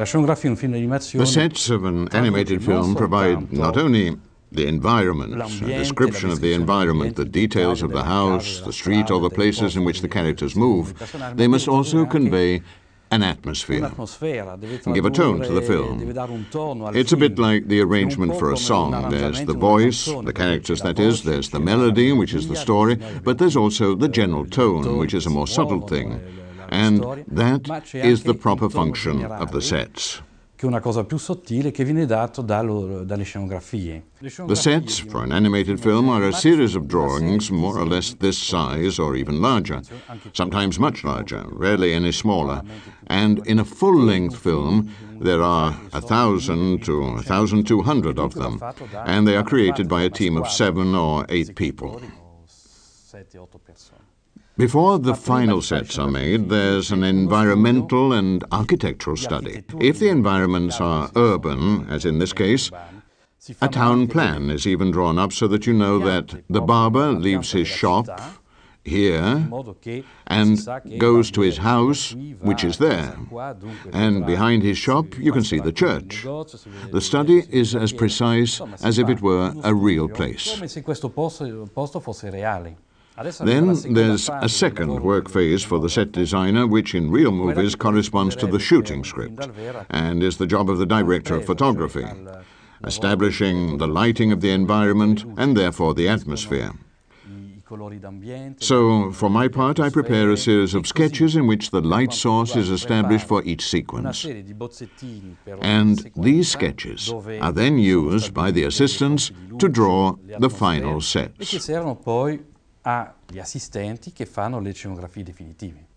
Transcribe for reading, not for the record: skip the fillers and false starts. The sets of an animated film provide not only the environment, a description of the environment, the details of the house, the street, or the places in which the characters move, they must also convey an atmosphere, and give a tone to the film. It's a bit like the arrangement for a song. There's the voice, the characters that is, there's the melody, which is the story, but there's also the general tone, which is a more subtle thing. And that is the proper function of the sets. The sets for an animated film are a series of drawings more or less this size or even larger, sometimes much larger, rarely any smaller. And in a full-length film, there are 1,000 to 1,200 of them, and they are created by a team of 7 or 8 people. Before the final sets are made, there's an environmental and architectural study. If the environments are urban, as in this case, a town plan is even drawn up so that you know that the barber leaves his shop here and goes to his house, which is there. And behind his shop, you can see the church. The study is as precise as if it were a real place. Then there's a second work phase for the set designer, which in real movies corresponds to the shooting script and is the job of the director of photography, establishing the lighting of the environment and therefore the atmosphere. So, for my part, I prepare a series of sketches in which the light source is established for each sequence. And these sketches are then used by the assistants to draw the final sets. Gli assistenti che fanno le scenografie definitive.